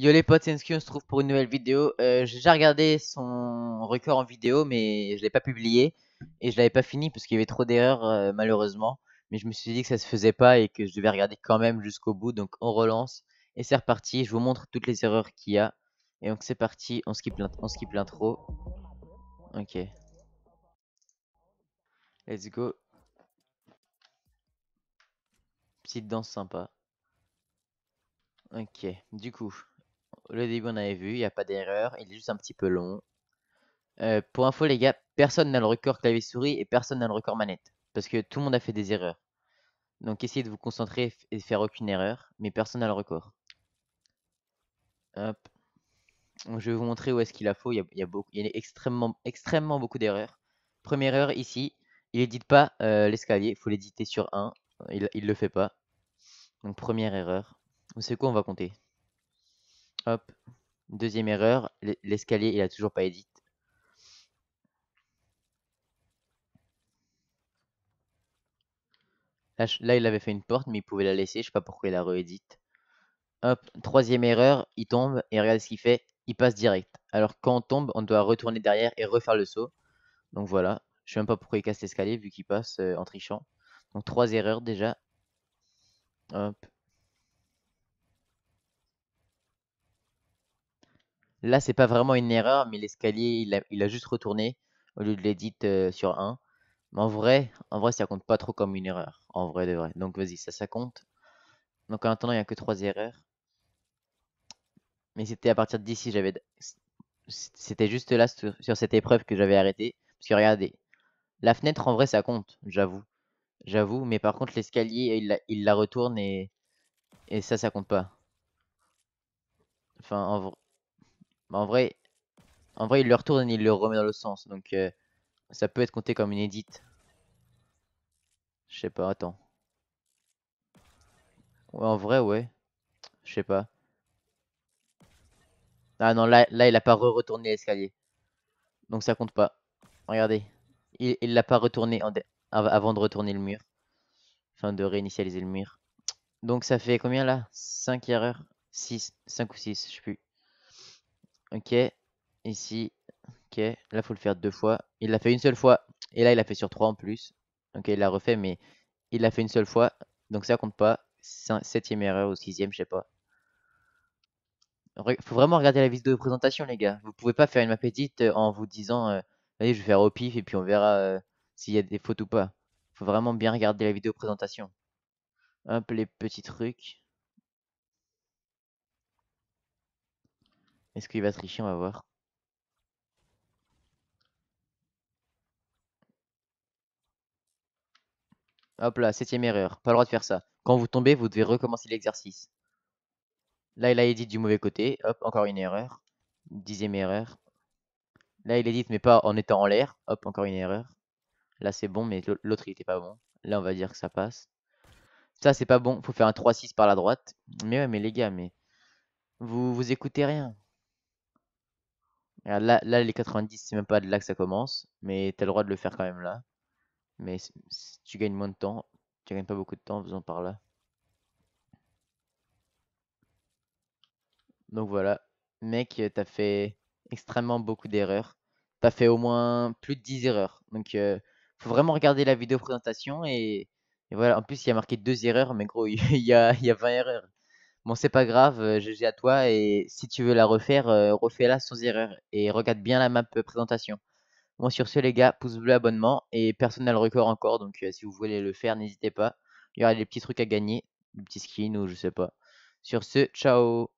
Yo les potes, ENDSKEW, on se trouve pour une nouvelle vidéo. J'ai déjà regardé son record en vidéo, mais je l'ai pas publié et je l'avais pas fini parce qu'il y avait trop d'erreurs malheureusement. Mais je me suis dit que ça se faisait pas et que je devais regarder quand même jusqu'au bout. Donc on relance et c'est reparti. Je vous montre toutes les erreurs qu'il y a. Et donc c'est parti, on skip l'intro. Ok. Let's go. Petite danse sympa. Ok, du coup, le début on avait vu, il n'y a pas d'erreur, il est juste un petit peu long. Pour info les gars, personne n'a le record clavier souris et personne n'a le record manette. Parce que tout le monde a fait des erreurs. Donc essayez de vous concentrer et de faire aucune erreur, mais personne n'a le record. Hop. Donc, je vais vous montrer où est-ce qu'il a faux, il y a extrêmement beaucoup d'erreurs. Première erreur ici, il n'édite pas l'escalier, il faut l'éditer sur 1, il le fait pas. Donc première erreur. Vous savez quoi, on va compter. Hop. Deuxième erreur, l'escalier il a toujours pas édite. Là il avait fait une porte mais il pouvait la laisser, je sais pas pourquoi il la réédite. Hop, troisième erreur, il tombe et regardez ce qu'il fait, il passe direct. Alors quand on tombe, on doit retourner derrière et refaire le saut. Donc voilà, je sais même pas pourquoi il casse l'escalier vu qu'il passe en trichant. Donc trois erreurs déjà. Hop. Là, c'est pas vraiment une erreur, mais l'escalier, il a juste retourné au lieu de l'édite sur 1. Mais en vrai, ça compte pas trop comme une erreur. En vrai de vrai. Donc, vas-y, ça compte. Donc, en attendant, il n'y a que 3 erreurs. Mais c'était à partir d'ici, c'était juste là, sur cette épreuve que j'avais arrêté. Parce que regardez, la fenêtre, en vrai, ça compte, j'avoue. J'avoue, mais par contre, l'escalier, il la retourne et ça compte pas. Enfin, en vrai. Bah en vrai, il le retourne et il le remet dans le sens. Donc, ça peut être compté comme une édite. Je sais pas, attends. Ouais, en vrai, ouais. Je sais pas. Ah non, là il a pas retourné l'escalier. Donc, ça compte pas. Regardez. Il l'a pas retourné avant de retourner le mur. Enfin, de réinitialiser le mur. Donc, ça fait combien là? 5 erreurs? 6, 5 ou 6, je sais plus. Ok, ici, ok, là faut le faire 2 fois, il l'a fait une seule fois, et là il l'a fait sur 3 en plus, ok il l'a refait mais il l'a fait une seule fois, donc ça compte pas, 7ème erreur ou 6ème, je sais pas. Faut vraiment regarder la vidéo de présentation les gars, vous pouvez pas faire une map édite en vous disant, allez je vais faire au pif et puis on verra s'il y a des fautes ou pas. Faut vraiment bien regarder la vidéo de présentation. Hop les petits trucs. Est-ce qu'il va tricher? On va voir. Hop là, 7ème erreur. Pas le droit de faire ça. Quand vous tombez, vous devez recommencer l'exercice. Là, il a édite du mauvais côté. Hop, encore une erreur. 10ème erreur. Là, il édite mais pas en étant en l'air. Hop, encore une erreur. Là, c'est bon, mais l'autre, il était pas bon. Là, on va dire que ça passe. Ça, c'est pas bon. Faut faire un 3-6 par la droite. Mais ouais, mais les gars, mais... Vous écoutez rien. Là, les 90, c'est même pas de là que ça commence. Mais t'as le droit de le faire quand même là. Mais tu gagnes moins de temps. Tu gagnes pas beaucoup de temps en faisant par là. Donc voilà. Mec, t'as fait extrêmement beaucoup d'erreurs. T'as fait au moins plus de 10 erreurs. Donc, faut vraiment regarder la vidéo présentation. Et voilà. En plus, il y a marqué 2 erreurs. Mais gros, il y a 20 erreurs. Bon, c'est pas grave, GG à toi, et si tu veux la refaire, refais-la sans erreur, et regarde bien la map présentation. Bon, sur ce les gars, pouce bleu, abonnement, et personne n'a le record encore, donc si vous voulez le faire, n'hésitez pas. Il y aura des petits trucs à gagner, des petits skins ou je sais pas. Sur ce, ciao!